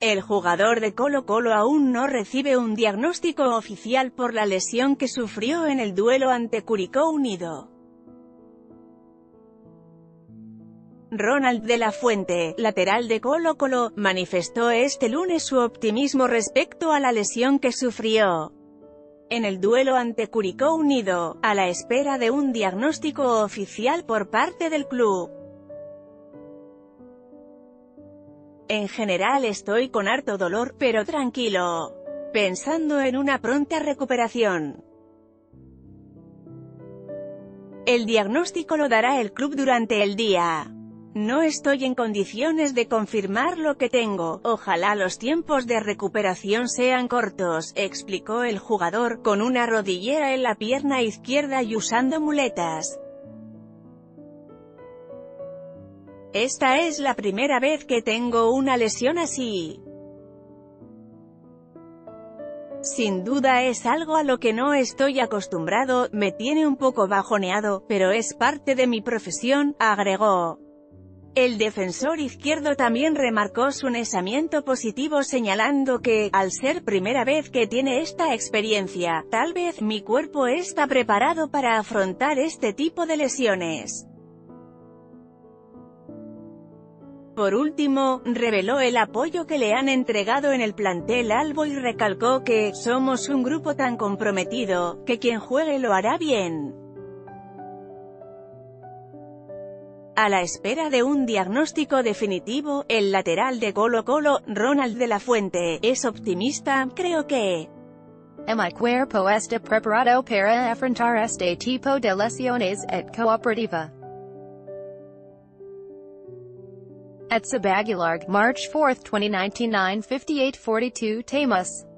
El jugador de Colo Colo aún no recibe un diagnóstico oficial por la lesión que sufrió en el duelo ante Curicó Unido. Ronald de la Fuente, lateral de Colo Colo, manifestó este lunes su optimismo respecto a la lesión que sufrió en el duelo ante Curicó Unido, a la espera de un diagnóstico oficial por parte del club. En general estoy con harto dolor, pero tranquilo, pensando en una pronta recuperación. El diagnóstico lo dará el club durante el día. No estoy en condiciones de confirmar lo que tengo, ojalá los tiempos de recuperación sean cortos, explicó el jugador, con una rodillera en la pierna izquierda y usando muletas. Esta es la primera vez que tengo una lesión así. Sin duda es algo a lo que no estoy acostumbrado, me tiene un poco bajoneado, pero es parte de mi profesión, agregó. El defensor izquierdo también remarcó su pensamiento positivo señalando que, al ser primera vez que tiene esta experiencia, tal vez mi cuerpo está preparado para afrontar este tipo de lesiones. Por último, reveló el apoyo que le han entregado en el plantel albo y recalcó que, somos un grupo tan comprometido, que quien juegue lo hará bien. A la espera de un diagnóstico definitivo, el lateral de Colo Colo, Ronald de la Fuente, es optimista, creo que mi cuerpo está preparado para afrontar este tipo de lesiones et cooperativa. At Sabaguilarg, March 4, 2019, 9:58:42 Tamus.